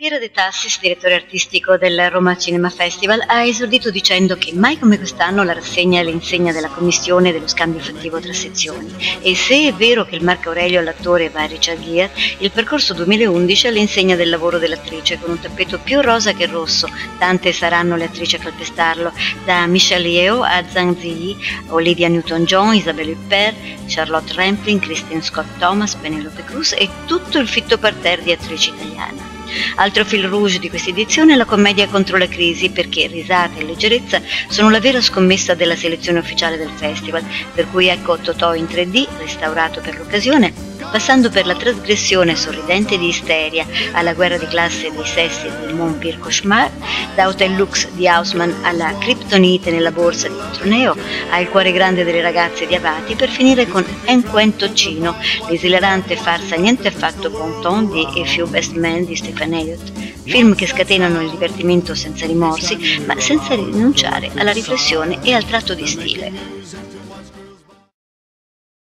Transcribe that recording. Piera De Tassis, direttore artistico del Roma Cinema Festival, ha esordito dicendo che mai come quest'anno la rassegna è l'insegna della commissione e dello scambio fattivo tra sezioni. E se è vero che il Marco Aurelio all'attore va a Richard Gere, il percorso 2011 è l'insegna del lavoro dell'attrice, con un tappeto più rosa che rosso, tante saranno le attrici a calpestarlo, da Michelle Yeoh a Zhang Ziyi, Olivia Newton-John, Isabelle Huppert, Charlotte Rampling, Christine Scott Thomas, Penelope Cruz e tutto il fitto parterre di attrici italiane. Altro fil rouge di questa edizione è la commedia contro la crisi, perché risate e leggerezza sono la vera scommessa della selezione ufficiale del festival, per cui ecco Totò in 3D, restaurato per l'occasione, passando per la trasgressione sorridente di Isteria, alla guerra di classe dei sessi del Montpierre Cauchemar, da Hotel Lux di Haussmann alla Criptonite nella borsa di Troneo, al cuore grande delle ragazze di Avati, per finire con Enquentocino, l'esilarante farsa niente affatto bon ton di A Few Best Men di Stephen Elliott, film che scatenano il divertimento senza rimorsi, ma senza rinunciare alla riflessione e al tratto di stile.